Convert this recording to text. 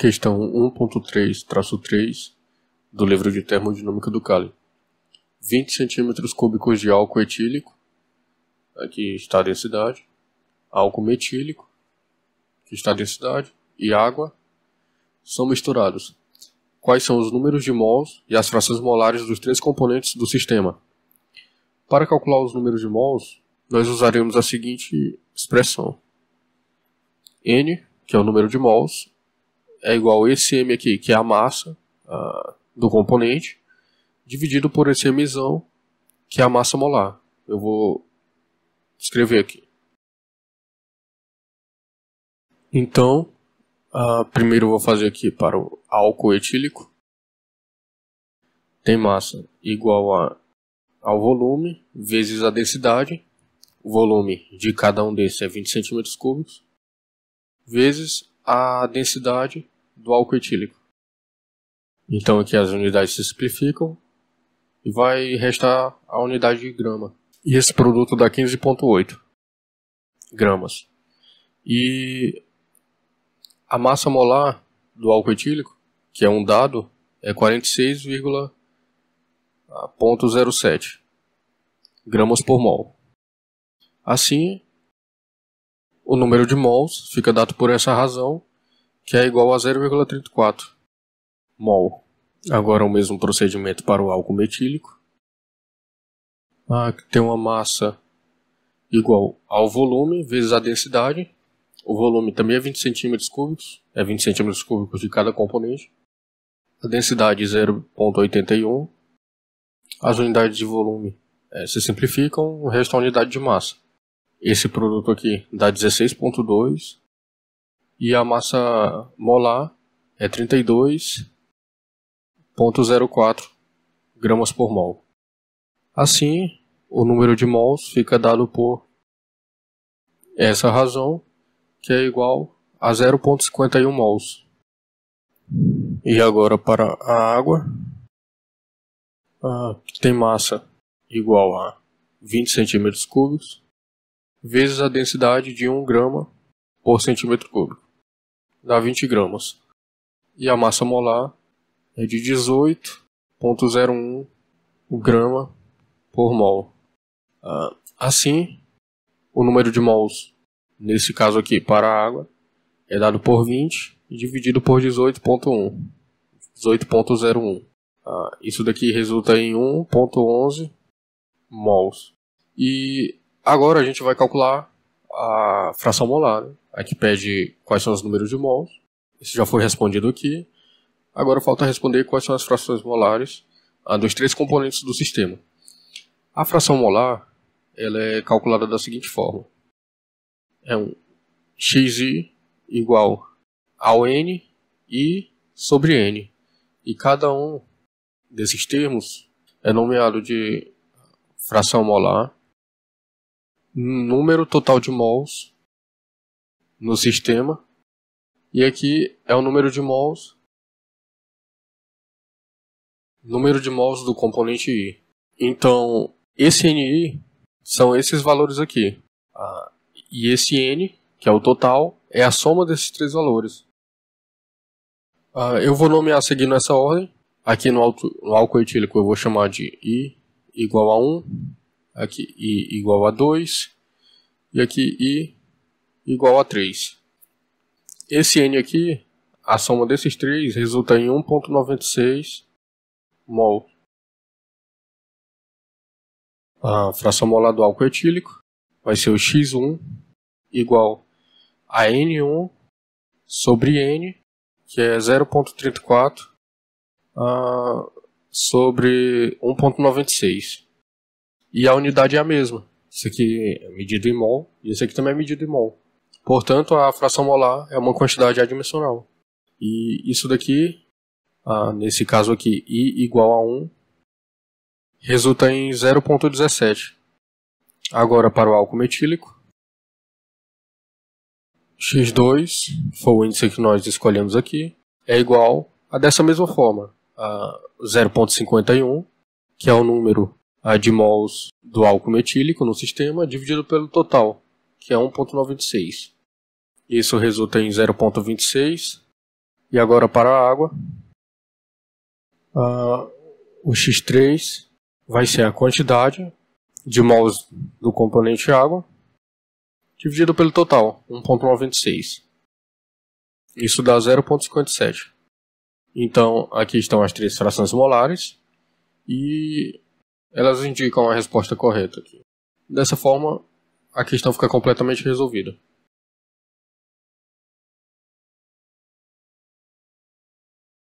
Questão 1.3-3 do livro de Termodinâmica do Cali. 20 centímetros cúbicos de álcool etílico, aqui está a densidade, álcool metílico, que está a densidade, e água, são misturados. Quais são os números de mols e as frações molares dos três componentes do sistema? Para calcular os números de mols, nós usaremos a seguinte expressão. N, que é o número de mols, é igual a esse M aqui, que é a massa do componente, dividido por esse Mzão, que é a massa molar. Eu vou escrever aqui. Então, primeiro eu vou fazer aqui para o álcool etílico. Tem massa igual ao volume, vezes a densidade. O volume de cada um desses é 20 centímetros cúbicos, vezes a densidade do álcool etílico. Então aqui as unidades se simplificam e vai restar a unidade de grama. E esse produto dá 15,8 gramas. E a massa molar do álcool etílico, que é um dado, é 46,07 gramas por mol. Assim, o número de mols fica dado por essa razão, que é igual a 0,34 mol. Agora o mesmo procedimento para o álcool metílico. Tem uma massa igual ao volume vezes a densidade. O volume também é 20 centímetros cúbicos, é 20 centímetros cúbicos de cada componente. A densidade é 0,81. As unidades de volume se simplificam, resta a unidade de massa. Esse produto aqui dá 16,2 e a massa molar é 32,04 gramas por mol. Assim, o número de mols fica dado por essa razão, que é igual a 0,51 mols. E agora para a água, que tem massa igual a 20 centímetros cúbicos, vezes a densidade de 1 grama por centímetro cúbico, dá 20 gramas. E a massa molar é de 18,01 grama por mol. Assim, o número de mols, nesse caso aqui, para a água, é dado por 20 e dividido por 18,01. Isso daqui resulta em 1,11 mols. E agora a gente vai calcular a fração molar, né? Aqui pede quais são os números de mols. Isso já foi respondido aqui. Agora falta responder quais são as frações molares dos três componentes do sistema. A fração molar, ela é calculada da seguinte forma. É um xi igual ao ni sobre n. E cada um desses termos é nomeado de fração molar, número total de mols no sistema, e aqui é o número de mols do componente I. Então esse NI são esses valores aqui, e esse N, que é o total, é a soma desses três valores. Eu vou nomear seguindo essa ordem. Aqui no álcool etílico eu vou chamar de I igual a 1, aqui I igual a 2, e aqui I igual a 3. Esse N aqui, a soma desses três, resulta em 1,96 mol. A fração molar do álcool etílico vai ser o x1 igual a N1 sobre N, que é 0,34 sobre 1,96. E a unidade é a mesma. Isso aqui é medido em mol e esse aqui também é medido em mol. Portanto, a fração molar é uma quantidade adimensional. E isso daqui, nesse caso aqui, I igual a 1, resulta em 0,17. Agora para o álcool metílico, x2, foi o índice que nós escolhemos aqui, é igual a dessa mesma forma, a 0,51, que é o número de mols do álcool metílico no sistema, dividido pelo total, que é 1,96. Isso resulta em 0,26 E agora para a água, o X3 vai ser a quantidade de mols do componente água dividido pelo total, 1,96. Isso dá 0,57. Então, aqui estão as três frações molares e elas indicam a resposta correta aqui. Dessa forma, a questão fica completamente resolvida.